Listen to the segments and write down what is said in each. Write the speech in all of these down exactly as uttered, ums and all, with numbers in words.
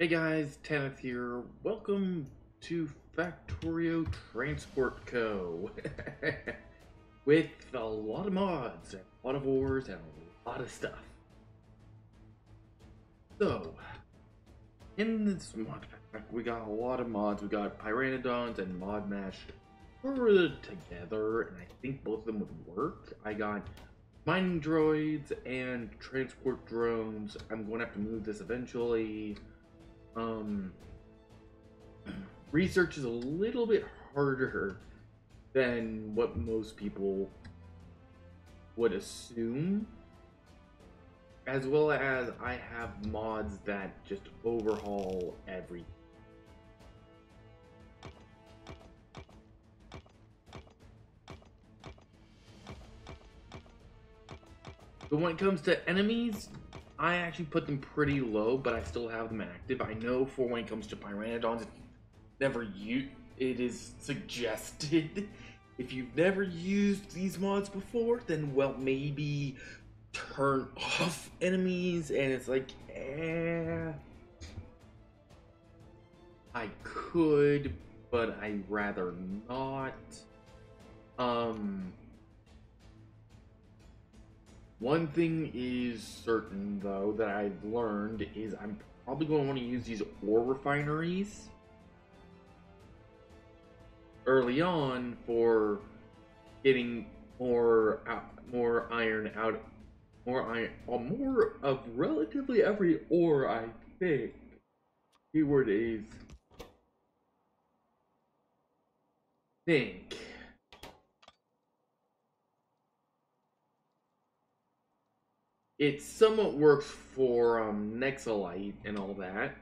Hey guys, Tanetth here. Welcome to Factorio Transport Co. with a lot of mods, and a lot of wars, and a lot of stuff. So, in this mod pack, we got a lot of mods. We got Pyanodons and Mod Mash together, and I think both of them would work. I got mining droids and transport drones. I'm going to have to move this eventually. Um, research is a little bit harder than what most people would assume, as well as I have mods that just overhaul everything. But when it comes to enemies, I actually put them pretty low, but I still have them active. I know for when it comes to Pyanodons, if you've never used, it is suggested. If you've never used these mods before, then, well, maybe turn off enemies, and it's like, eh, I could, but I'd rather not. Um... One thing is certain, though, that I've learned is I'm probably going to want to use these ore refineries early on for getting more out, more iron out, more iron, or more of relatively every ore. I think keyword is think. It somewhat works for um, Nexalite and all that,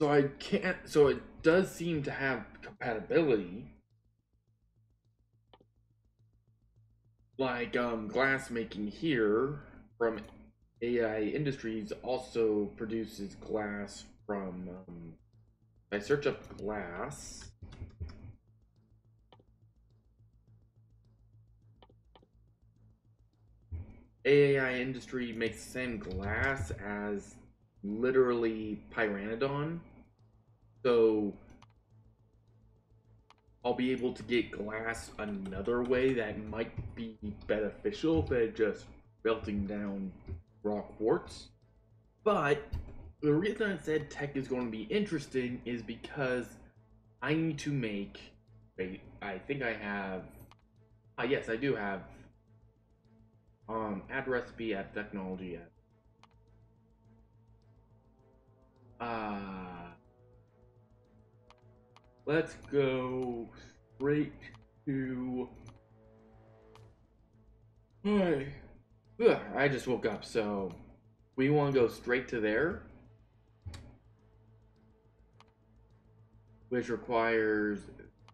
so I can't. So it does seem to have compatibility, like um, glass making here from A A I Industries also produces glass from. Um, if I search up glass. A A I Industry makes the same glass as literally Pyanodon, so I'll be able to get glass another way that might be beneficial than just melting down raw quartz. But the reason I said tech is going to be interesting is because I need to make, I think I have, uh, yes I do have, Um, add recipe, add technology, add. Uh, let's go straight to. Ugh, I just woke up, so we want to go straight to there, which requires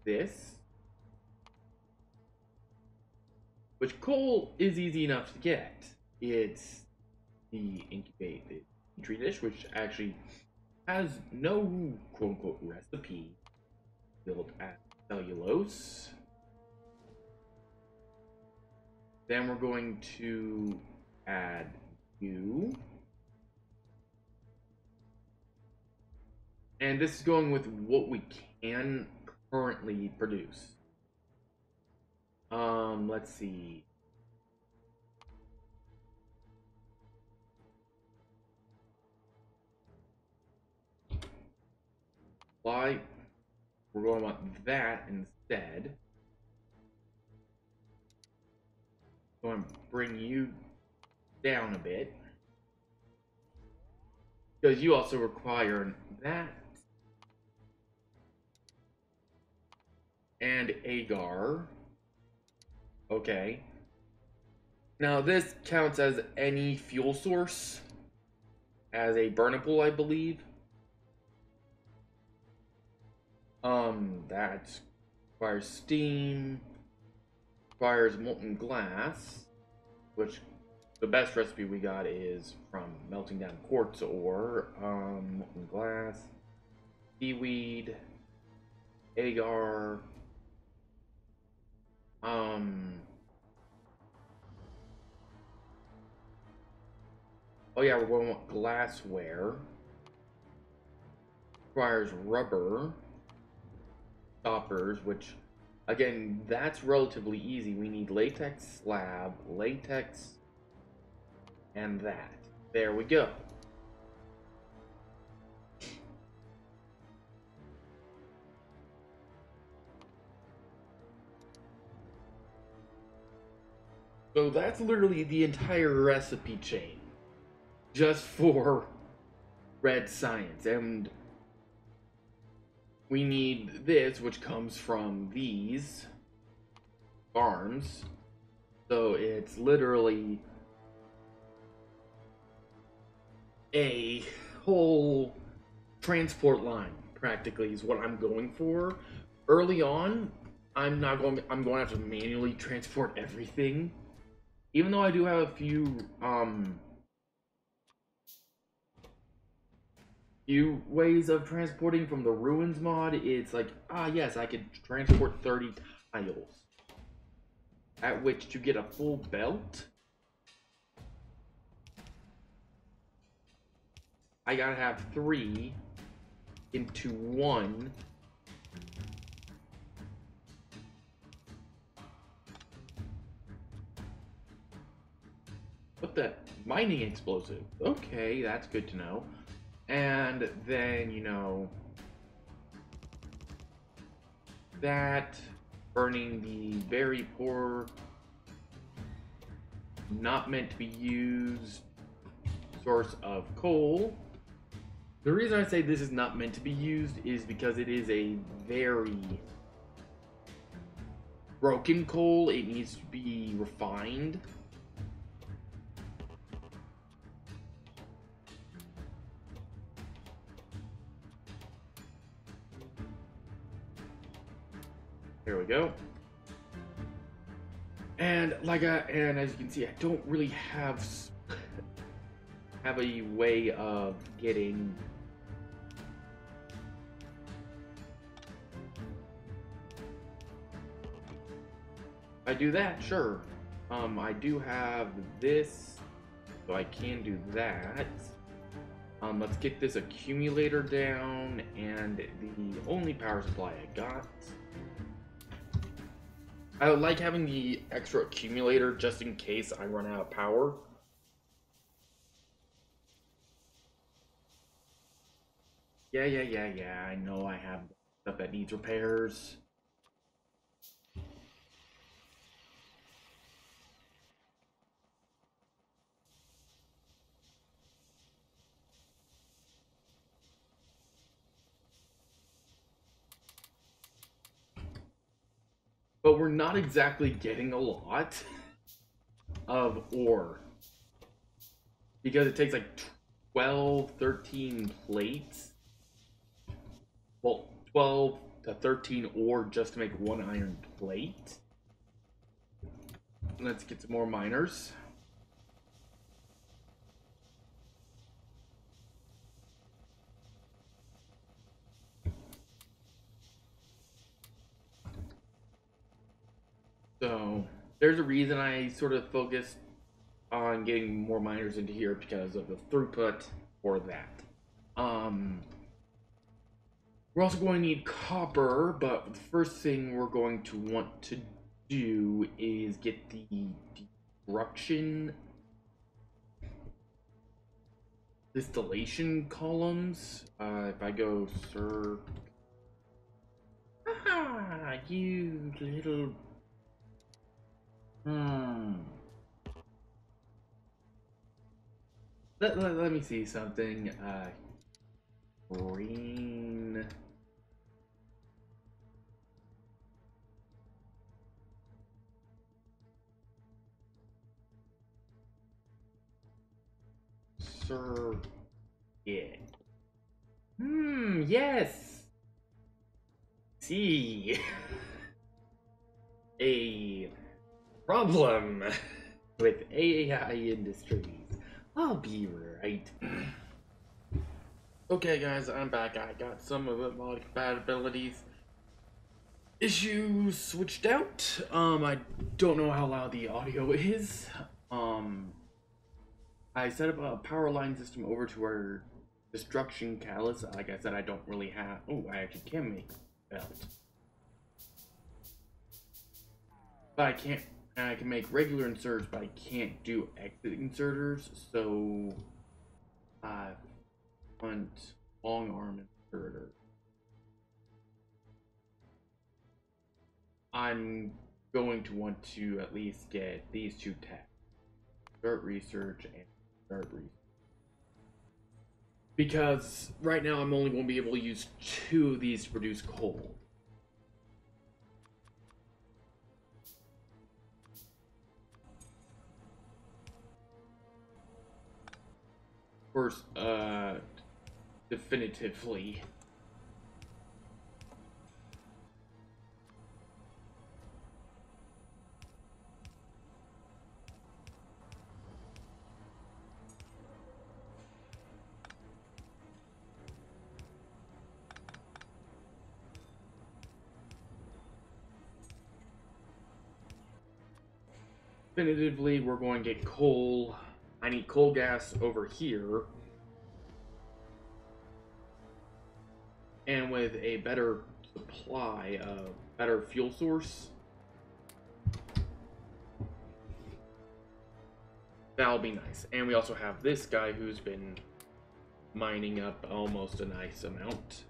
this. Which coal is easy enough to get. It's the incubated entry dish, which actually has no quote unquote recipe, built at cellulose. Then we're going to add you. And this is going with what we can currently produce. Um, let's see. Why? We're going to want that instead. I'm going to bring you down a bit, because you also require that. And agar. Okay, now this counts as any fuel source, as a burnable, I believe. Um, that requires steam, requires molten glass, which the best recipe we got is from melting down quartz ore, um, molten glass, seaweed, agar, Um, oh yeah, we're going to want glassware, requires rubber stoppers, which, again, that's relatively easy. We need latex slab, latex, and that. There we go. So that's literally the entire recipe chain, just for red science. And we need this, which comes from these arms. So it's literally a whole transport line, practically, is what I'm going for. Early on, I'm not going, I'm going to have to manually transport everything. Even though I do have a few, um, few ways of transporting from the Ruins mod, it's like, ah, yes, I could transport thirty tiles. At which to get a full belt, I gotta have three into one. What the? Mining explosive. Okay, that's good to know. And then, you know, that, burning the very poor, not meant to be used source of coal. The reason I say this is not meant to be used is because it is a very broken coal. It needs to be refined. There we go. And like I, and as you can see, I don't really have have a way of getting I do that, sure. Um I do have this, so I can do that. Um let's get this accumulator down and the only power supply I got. I like having the extra accumulator just in case I run out of power. Yeah, yeah, yeah, yeah. I know I have stuff that needs repairs. But we're not exactly getting a lot of ore, because it takes like twelve, thirteen plates. Well, twelve to thirteen ore just to make one iron plate. Let's get some more miners. So, there's a reason I sort of focused on getting more miners into here, because of the throughput for that. Um, we're also going to need copper, but the first thing we're going to want to do is get the destruction distillation columns. Uh, if I go, sir, ah, you little... Hmm. Let, let, let me see something. Uh, green. Circuit. Hmm, yes. See. A problem with A A I Industries. I'll be right. Okay, guys, I'm back. I got some of the mod compatibilities issues switched out. Um, I don't know how loud the audio is. Um, I set up a power line system over to our Destruction Callus, like I said, I don't really have. Oh, I actually can make belt. But I can't, I can make regular inserters, but I can't do exit inserters, so I want long arm inserter. I'm going to want to at least get these two tabs. Start research and start research. Because right now I'm only going to be able to use two of these to produce coal. Of course, uh, definitively. Definitively, we're going to get coal. I need coal gas over here. And with a better supply of better fuel source, that'll be nice. And we also have this guy who's been mining up almost a nice amount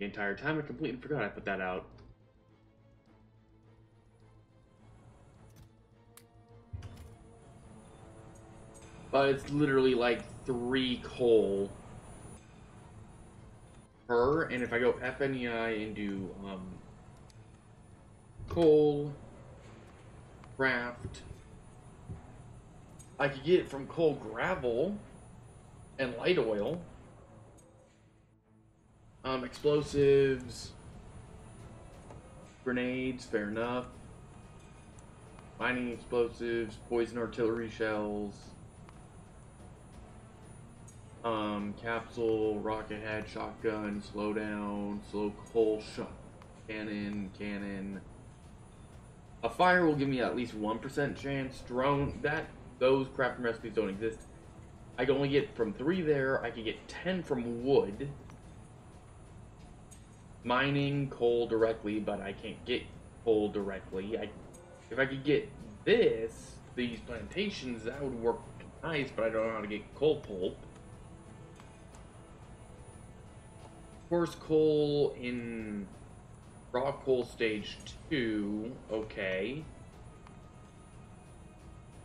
the entire time. I completely forgot I put that out. But it's literally like three coal per, and if I go F N E I and do um, coal, craft, I could get it from coal gravel and light oil, um, explosives, grenades, fair enough, mining explosives, poison artillery shells, Um, capsule, rocket head, shotgun, slow down, slow coal, shot, cannon, cannon. A fire will give me at least one percent chance. Drone, that, those crafting recipes don't exist. I can only get from three there. I can get ten from wood. Mining, coal directly, but I can't get coal directly. I, if I could get this, these plantations, that would work nice, but I don't know how to get coal pulp. Of course, coal in raw coal stage two, okay.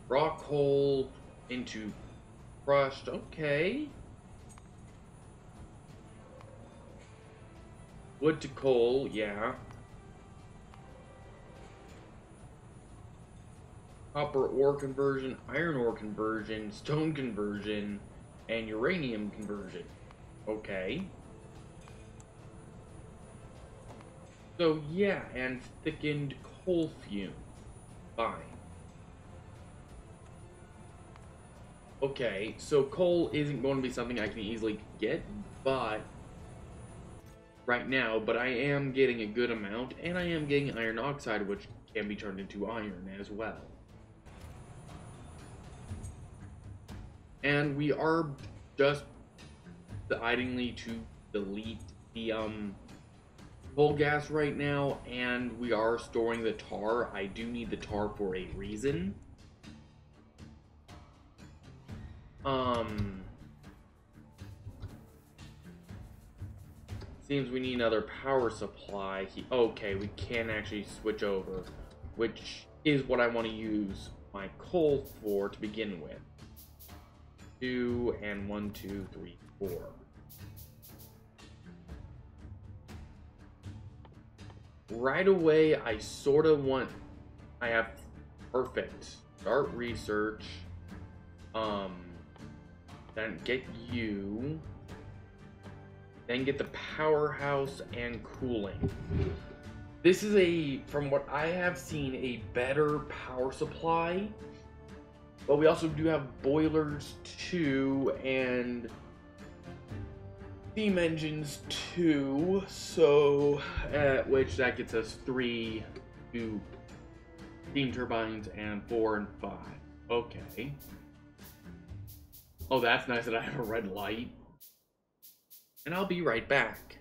Raw coal into crushed, okay. Wood to coal, yeah. Copper ore conversion, iron ore conversion, stone conversion, and uranium conversion, okay. So yeah, and thickened coal fume. Fine. Okay, so coal isn't going to be something I can easily get, but right now, but I am getting a good amount, and I am getting iron oxide, which can be turned into iron as well. And we are just decidingly to delete the um coal gas right now, and we are storing the tar. I do need the tar for a reason. Um, seems we need another power supply. He, okay, we can actually switch over, which is what I want to use my coal for to begin with. Two and one, two, three, four. Right away, I sort of want, I have, perfect, start research, um, then get you, then get the powerhouse and cooling. This is a, from what I have seen, a better power supply, but we also do have boilers too, and steam engines two, so at which that gets us three, two steam turbines and four and five. Okay. Oh, that's nice that I have a red light. And I'll be right back.